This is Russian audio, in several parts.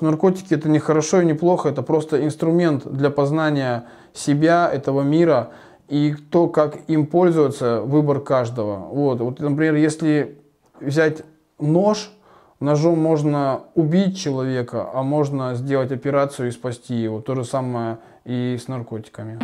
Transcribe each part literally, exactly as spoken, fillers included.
Наркотики — это не хорошо и не плохо, это просто инструмент для познания себя, этого мира, и то, как им пользоваться, выбор каждого. Вот, вот например, если взять нож, ножом можно убить человека, а можно сделать операцию и спасти его. То же самое и с наркотиками.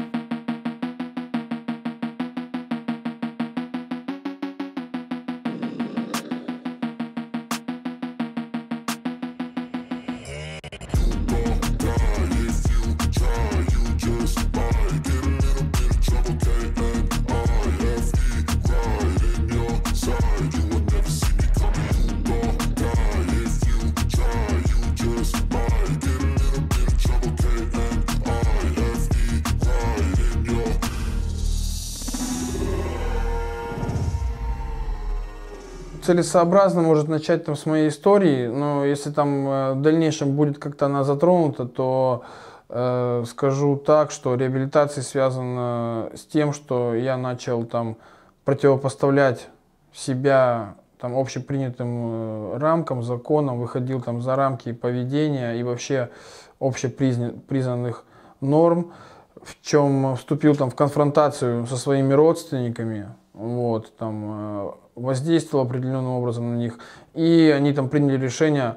Целесообразно может начать там с моей истории, но если там в дальнейшем будет как-то она затронута, то э, скажу так, что реабилитация связана с тем, что я начал там противопоставлять себя там общепринятым рамкам, законам, выходил там за рамки поведения и вообще общепризнанных норм, в чем вступил там в конфронтацию со своими родственниками, вот там. Э, воздействовал определенным образом на них, и они там приняли решение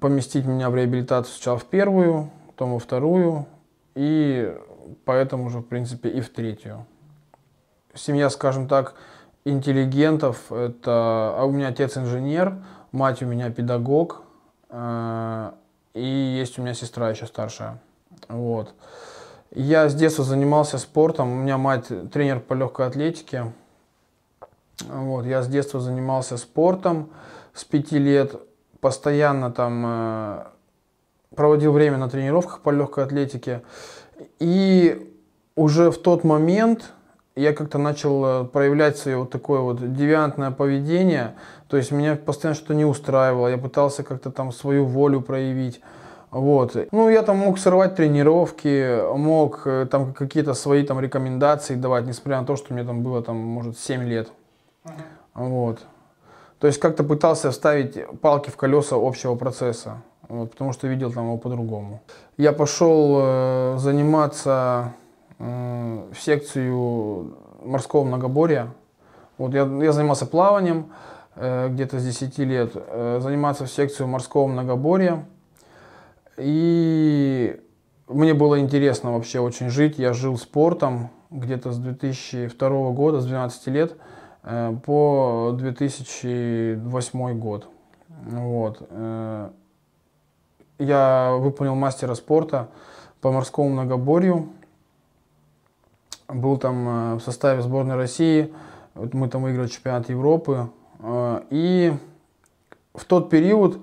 поместить меня в реабилитацию сначала в первую, потом во вторую, и поэтому уже, в принципе, и в третью. Семья, скажем так, интеллигентов. Это... А у меня отец инженер, мать у меня педагог, э и есть у меня сестра еще старшая. Вот. Я с детства занимался спортом, у меня мать тренер по легкой атлетике. Вот, я с детства занимался спортом, с пяти лет постоянно там э, проводил время на тренировках по легкой атлетике. И уже в тот момент я как-то начал проявлять свое вот такое вот девиантное поведение. То есть меня постоянно что-то не устраивало, я пытался как-то там свою волю проявить. Вот. Ну, я там мог сорвать тренировки, мог там какие-то свои там рекомендации давать, несмотря на то, что мне там было там, может, семь лет. Вот. То есть как-то пытался вставить палки в колеса общего процесса, вот, потому что видел там его по-другому. Я пошел э, заниматься э, в секцию морского многоборья. Вот, я, я занимался плаванием э, где-то с десяти лет, э, заниматься в секцию морского многоборья. И мне было интересно вообще очень жить. Я жил спортом где-то с две тысячи второго года, с двенадцати лет. По две тысячи восьмой год. Вот. Я выполнил мастера спорта по морскому многоборью. Был там в составе сборной России. Мы там выиграли чемпионат Европы. И в тот период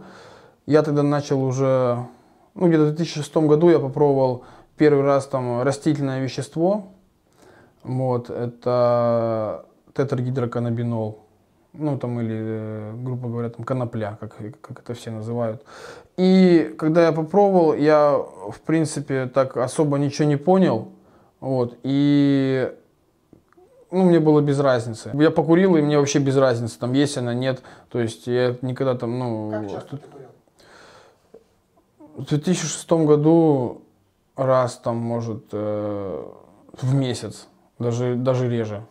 я тогда начал уже... Ну, где-то в две тысячи шестом году я попробовал первый раз там растительное вещество. Вот. Это... тетрагидроканабинол, ну там или, грубо говоря, там конопля, как, как это все называют. И когда я попробовал, я, в принципе, так особо ничего не понял, вот, и, ну, мне было без разницы. Я покурил, и мне вообще без разницы, там есть она, нет, то есть я никогда там, ну... Как часто ты курил? В две тысячи шестом году раз, там, может, э, в месяц, даже, даже реже.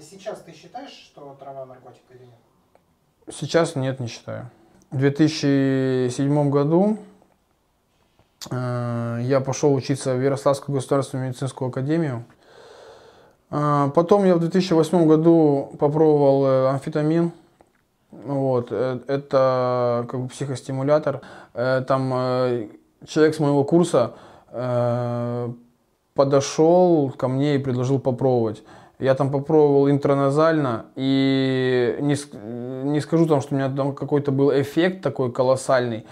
Сейчас ты считаешь, что трава наркотик или нет? Сейчас нет, не считаю. В две тысячи седьмом году э, я пошел учиться в Ярославскую государственную медицинскую академию. Э, потом я в две тысячи восьмом году попробовал э, амфетамин. Вот, э, это как бы психостимулятор. Э, там э, человек с моего курса э, подошел ко мне и предложил попробовать. Я там попробовал интраназально, и не, не скажу там, что у меня там какой-то был эффект такой колоссальный.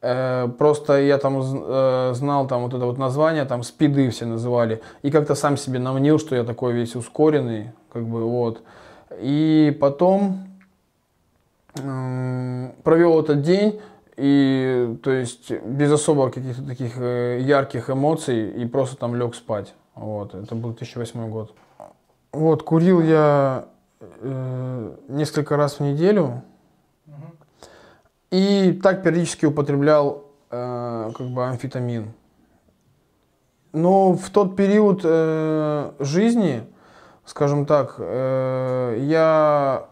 Э, просто я там э, знал там вот это вот название, там спиды все называли. И как-то сам себе намнил, что я такой весь ускоренный, как бы вот. И потом э, провел этот день, и то есть без особо каких-то таких ярких эмоций, и просто там лег спать. Вот, это был две тысячи восьмой год. Вот, курил я э, несколько раз в неделю, угу. И так периодически употреблял э, как бы амфетамин. Но в тот период э, жизни, скажем так, э, я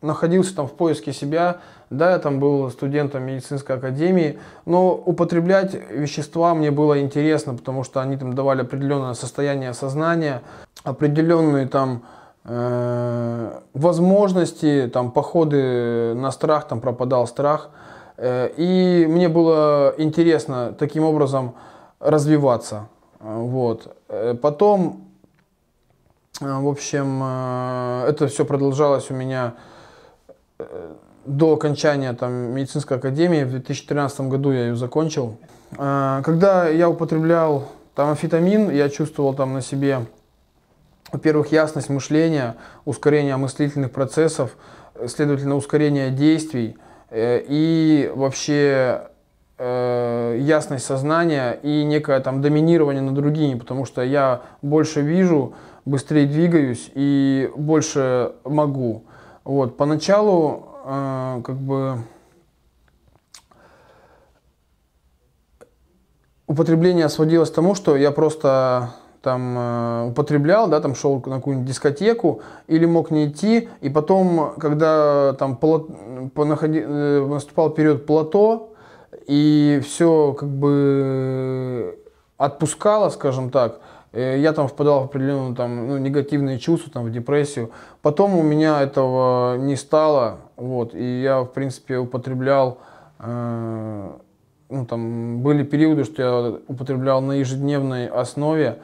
находился там в поиске себя, да, я там был студентом медицинской академии, но употреблять вещества мне было интересно, потому что они там давали определенное состояние сознания, определенные там э, возможности, там походы на страх, там пропадал страх, э, и мне было интересно таким образом развиваться, вот. Потом, в общем, э, это все продолжалось у меня до окончания там медицинской академии. В две тысячи тринадцатом году я ее закончил. Когда я употреблял там амфетамин, я чувствовал там на себе, во-первых, ясность мышления, ускорение мыслительных процессов, следовательно, ускорение действий и вообще ясность сознания и некое там доминирование над другими, потому что я больше вижу, быстрее двигаюсь и больше могу. Вот, поначалу э, как бы употребление сводилось к тому, что я просто там э, употреблял, да, там шел на какую-нибудь дискотеку или мог не идти, и потом, когда там плат, понаходи, наступал период плато и все как бы отпускало, скажем так, я там впадал в определенные там, ну, негативные чувства, там, в депрессию. Потом у меня этого не стало, вот, и я, в принципе, употреблял, э, ну, там, были периоды, что я употреблял на ежедневной основе.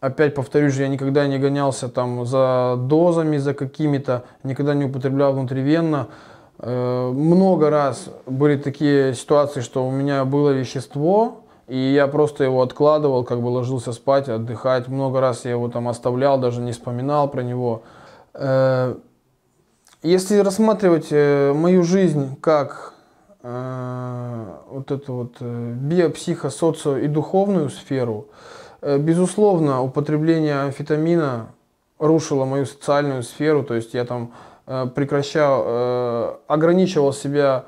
Опять повторюсь, я никогда не гонялся там за дозами, за какими-то, никогда не употреблял внутривенно. Э, много раз были такие ситуации, что у меня было вещество, и я просто его откладывал, как бы ложился спать, отдыхать. Много раз я его там оставлял, даже не вспоминал про него. Если рассматривать мою жизнь как вот эту вот биопсихо-социо и духовную сферу, безусловно, употребление амфетамина рушило мою социальную сферу. То есть я там прекращал, ограничивал себя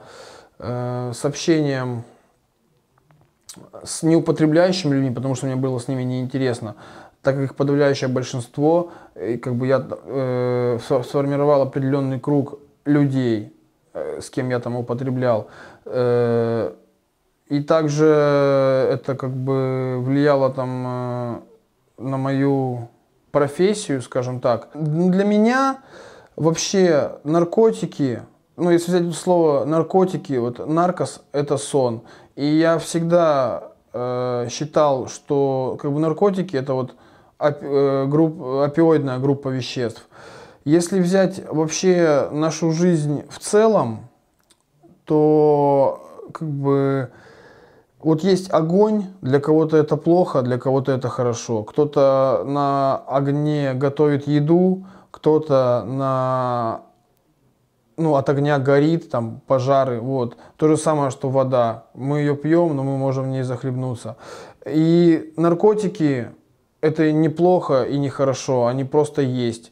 с общением с неупотребляющими людьми, потому что мне было с ними неинтересно, так как их подавляющее большинство, и как бы я э, сформировал определенный круг людей, э, с кем я там употреблял, э, и также это как бы влияло там э, на мою профессию, скажем так. Для меня вообще наркотики, ну если взять слово наркотики, вот наркос — это сон. И я всегда э, считал, что как бы наркотики — это вот опи э, групп, опиоидная группа веществ. Если взять вообще нашу жизнь в целом, то как бы вот есть огонь, для кого-то это плохо, для кого-то это хорошо. Кто-то на огне готовит еду, кто-то на ну, от огня горит, там, пожары, вот. То же самое, что вода. Мы ее пьем, но мы можем в ней захлебнуться. И наркотики – это неплохо и нехорошо, они просто есть.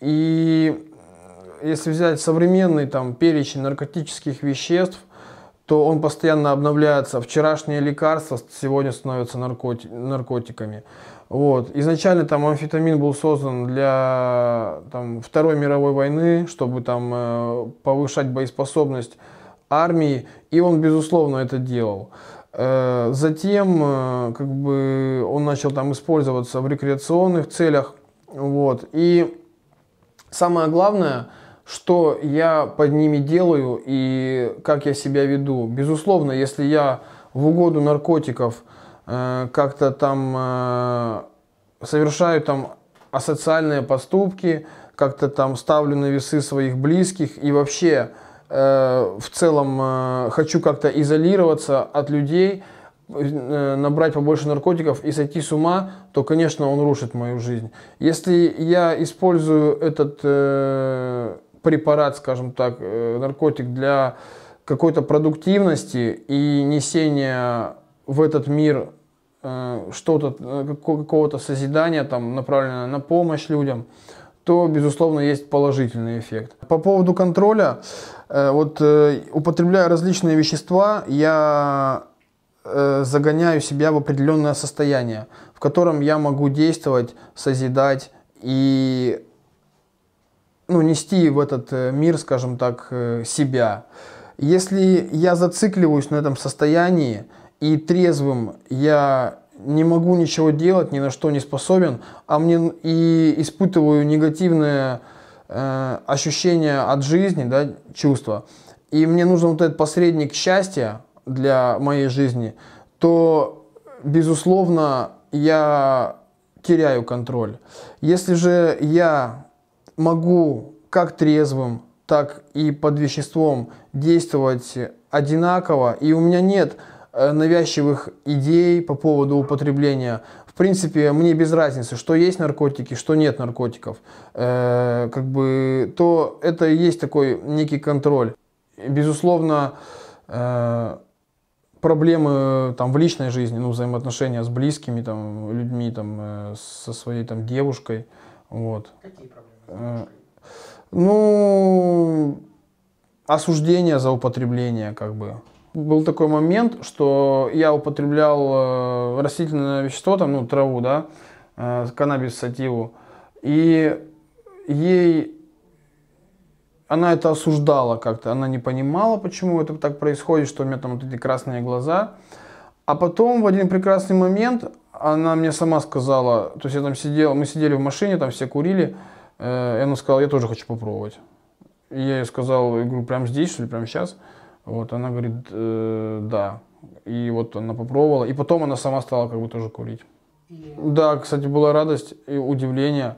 И если взять современный, там, перечень наркотических веществ, то он постоянно обновляется. Вчерашние лекарства сегодня становятся наркоти- наркотиками. Вот. Изначально там амфетамин был создан для там, Второй мировой войны, чтобы там, э, повышать боеспособность армии, и он, безусловно, это делал. Э, затем э, как бы он начал там использоваться в рекреационных целях. Вот. И самое главное, что я под ними делаю и как я себя веду. Безусловно, если я в угоду наркотиков как-то там э, совершаю там асоциальные поступки, как-то там ставлю на весы своих близких и вообще э, в целом э, хочу как-то изолироваться от людей, э, набрать побольше наркотиков и сойти с ума, то, конечно, он рушит мою жизнь. Если я использую этот э, препарат, скажем так, э, наркотик для какой-то продуктивности и несения в этот мир что-то, какого-то созидания, там, направленное на помощь людям, то, безусловно, есть положительный эффект. По поводу контроля, вот, употребляя различные вещества, я загоняю себя в определенное состояние, в котором я могу действовать, созидать и, ну, нести в этот мир, скажем так, себя. Если я зацикливаюсь на этом состоянии и трезвым я не могу ничего делать, ни на что не способен, а мне и испытываю негативные э, ощущения от жизни, да, чувства, и мне нужен вот этот посредник счастья для моей жизни, то, безусловно, я теряю контроль. Если же я могу как трезвым, так и под веществом действовать одинаково, и у меня нет навязчивых идей по поводу употребления. В принципе, мне без разницы, что есть наркотики, что нет наркотиков. Э, как бы, то это и есть такой некий контроль. Безусловно, э, проблемы там в личной жизни, ну, взаимоотношения с близкими там людьми, там э, со своей там девушкой, вот. Какие проблемы? Э, ну, осуждение за употребление, как бы. Был такой момент, что я употреблял растительное вещество, там, ну, траву, да, каннабис-сативу, и ей, она это осуждала как-то, она не понимала, почему это так происходит, что у меня там вот эти красные глаза. А потом в один прекрасный момент она мне сама сказала, то есть я там сидел, мы сидели в машине, там все курили, и она сказала, я тоже хочу попробовать. И я ей сказал, я говорю, прямо здесь, что ли, прямо сейчас? Вот, она говорит, э, да, и вот она попробовала, и потом она сама стала как бы тоже курить. И... Да, кстати, была радость и удивление,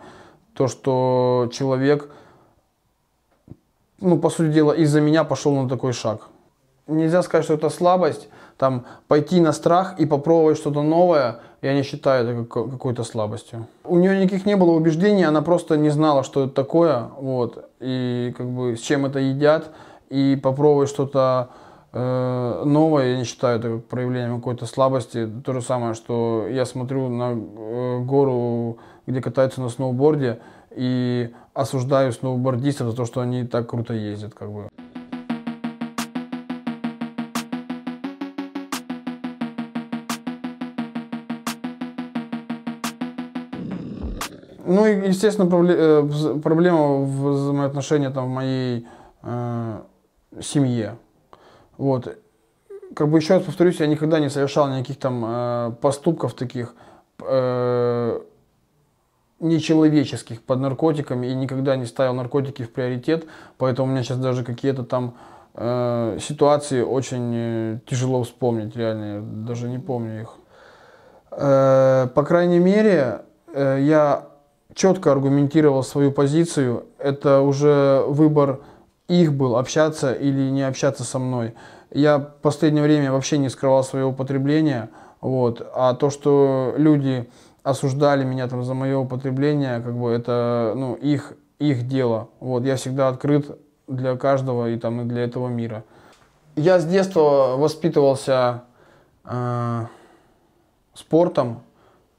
то, что человек, ну, по сути дела, из-за меня пошел на такой шаг. Нельзя сказать, что это слабость, там, пойти на страх и попробовать что-то новое, я не считаю это какой-то слабостью. У нее никаких не было убеждений, она просто не знала, что это такое, вот, и как бы с чем это едят. И попробовать что-то э, новое, я не считаю это проявлением какой-то слабости. То же самое, что я смотрю на э, гору, где катаются на сноуборде, и осуждаю сноубордистов за то, что они так круто ездят, как бы. Ну и, естественно, пробле- проблема в взаимоотношении там, в моей... Э, семье. Вот. Как бы еще раз повторюсь, я никогда не совершал никаких там э, поступков таких э, нечеловеческих под наркотиками и никогда не ставил наркотики в приоритет, поэтому у меня сейчас даже какие-то там э, ситуации очень тяжело вспомнить, реально, я даже не помню их. Э, по крайней мере, э, я четко аргументировал свою позицию, это уже выбор их был, общаться или не общаться со мной. Я в последнее время вообще не скрывал своего употребления, вот, а то, что люди осуждали меня там за мое употребление, как бы это, ну, их, их дело. Вот, я всегда открыт для каждого и там и для этого мира. Я с детства воспитывался э, спортом,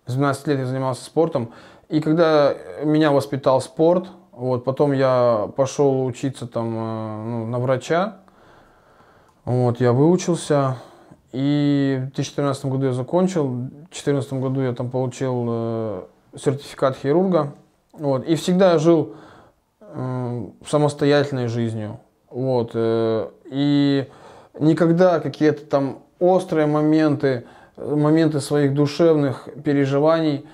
с двенадцати лет я занимался спортом, и когда меня воспитал спорт, вот, потом я пошел учиться там, ну, на врача, вот, я выучился, и в две тысячи четырнадцатом году я закончил, в две тысячи четырнадцатом году я там получил э, сертификат хирурга, вот, и всегда я жил э, самостоятельной жизнью, вот, э, и никогда какие-то там острые моменты, моменты своих душевных переживаний,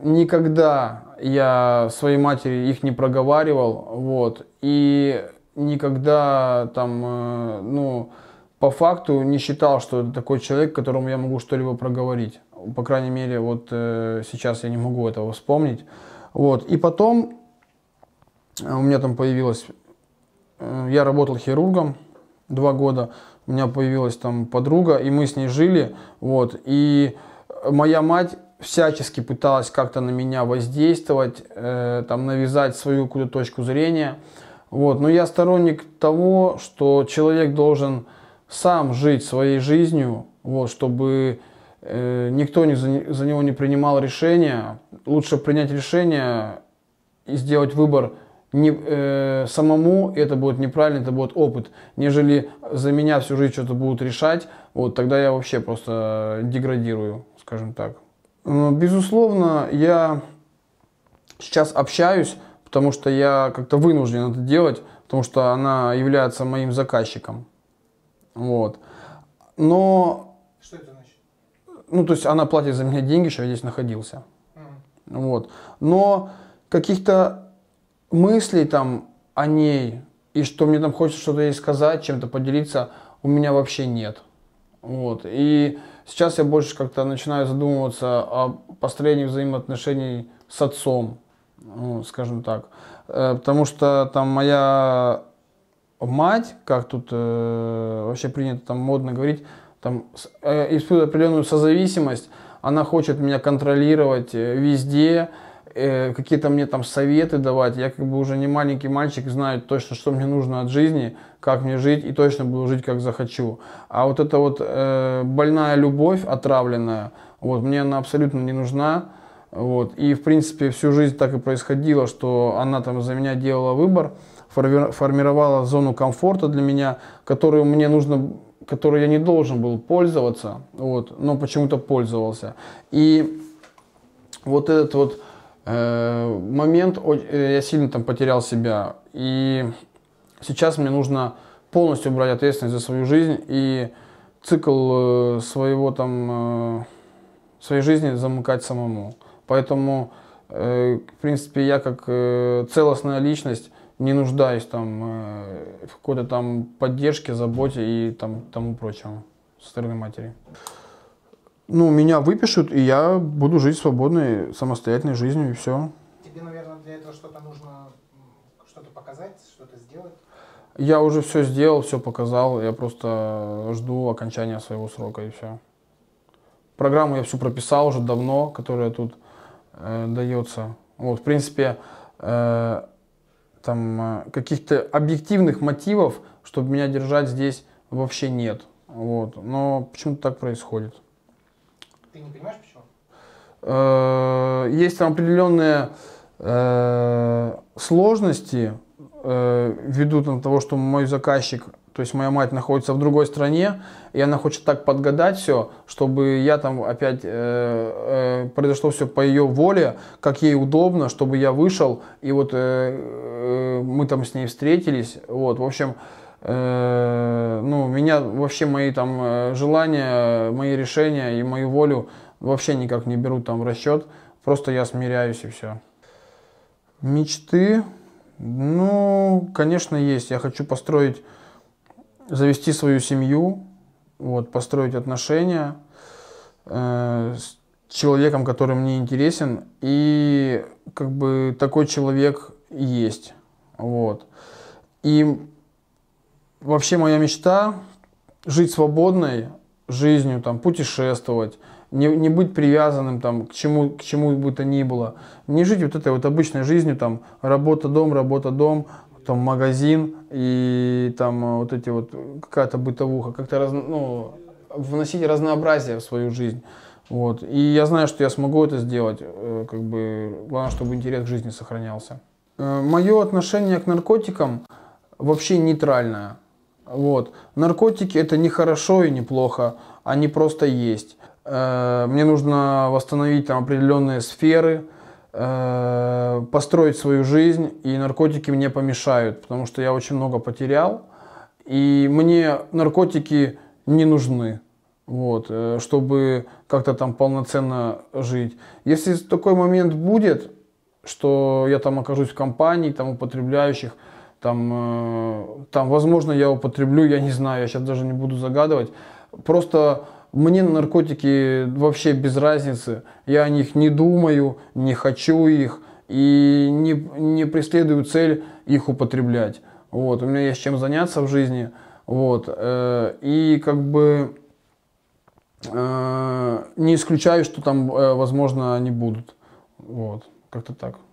никогда я своей матери их не проговаривал, вот, и никогда там, э, ну, по факту не считал, что это такой человек, которому я могу что-либо проговорить. По крайней мере, вот э, сейчас я не могу этого вспомнить. Вот, и потом у меня там появилось, э, я работал хирургом два года, у меня появилась там подруга, и мы с ней жили, вот, и моя мать всячески пыталась как-то на меня воздействовать, э, там, навязать свою какую-то точку зрения. Вот. Но я сторонник того, что человек должен сам жить своей жизнью, вот, чтобы э, никто не за, за него не принимал решения. Лучше принять решение и сделать выбор не, э, самому, это будет неправильно, это будет опыт, нежели за меня всю жизнь что-то будут решать, вот тогда я вообще просто деградирую, скажем так. Но, безусловно, я сейчас общаюсь, потому что я как-то вынужден это делать, потому что она является моим заказчиком. Вот. Но... Что это значит? Ну, то есть она платит за меня деньги, что я здесь находился. Mm. Вот. Но каких-то мыслей там о ней, и что мне там хочется что-то ей сказать, чем-то поделиться, у меня вообще нет. Вот. И сейчас я больше как-то начинаю задумываться о построении взаимоотношений с отцом, скажем так. Потому что там моя мать, как тут э, вообще принято там модно говорить, там, э, испытывает определенную созависимость, она хочет меня контролировать везде, э, какие-то мне там советы давать. Я как бы уже не маленький мальчик, знаю точно, что мне нужно от жизни, как мне жить, и точно буду жить, как захочу. А вот эта вот э, больная любовь, отравленная, вот, мне она абсолютно не нужна. Вот. И, в принципе, всю жизнь так и происходило, что она там за меня делала выбор, формировала зону комфорта для меня, которую мне нужно, которой я не должен был пользоваться, вот, но почему-то пользовался. И вот этот вот э, момент, э, я сильно там потерял себя. И сейчас мне нужно полностью брать ответственность за свою жизнь, и цикл э, своего там, э, своей жизни замыкать самому. Поэтому, э, в принципе, я как э, целостная личность не нуждаюсь там, э, в какой-то там поддержке, заботе и там, тому прочему со стороны матери. Ну, меня выпишут, и я буду жить свободной, самостоятельной жизнью, и все. Тебе, наверное, для этого что-то нужно, что-то показать, что-то сделать? Я уже все сделал, все показал, я просто жду окончания своего срока, и все. Программу я всю прописал уже давно, которая тут э, дается. Вот, в принципе, э, там э, каких-то объективных мотивов, чтобы меня держать здесь, вообще нет. Вот, но почему-то так происходит. Ты не понимаешь, почему? Э, есть там определенные э, сложности э, ввиду там, того, что мой заказчик, то есть моя мать, находится в другой стране, и она хочет так подгадать все, чтобы я там опять э, э, произошло все по ее воле, как ей удобно, чтобы я вышел, и вот э, э, мы там с ней встретились. Вот, в общем, э, ну, меня вообще мои там желания, мои решения и мою волю вообще никак не берут там в расчет. Просто я смиряюсь, и все. Мечты, ну, конечно, есть. Я хочу построить, завести свою семью, вот, построить отношения э, с человеком, который мне интересен, и как бы такой человек и есть. Вот. И вообще моя мечта – жить свободной жизнью, там, путешествовать, не, не быть привязанным там, к чему, к чему бы то ни было, не жить вот этой вот обычной жизнью, там, работа-дом, работа-дом, там магазин и там вот эти вот какая-то бытовуха, как-то раз, ну, вносить разнообразие в свою жизнь. Вот. И я знаю, что я смогу это сделать, как бы, главное, чтобы интерес к жизни сохранялся. Мое отношение к наркотикам вообще нейтральное. Вот. Наркотики — это не хорошо и не плохо, они просто есть. Мне нужно восстановить там определенные сферы, построить свою жизнь, и наркотики мне помешают, потому что я очень много потерял, и мне наркотики не нужны, вот, чтобы как-то там полноценно жить. Если такой момент будет, что я там окажусь в компании там употребляющих, там, там возможно, я употреблю, я не знаю, я сейчас даже не буду загадывать, просто... Мне наркотики вообще без разницы, я о них не думаю, не хочу их и не, не преследую цель их употреблять. Вот. У меня есть чем заняться в жизни. Вот. И как бы не исключаю, что там, возможно, они будут. Вот. Как-то так.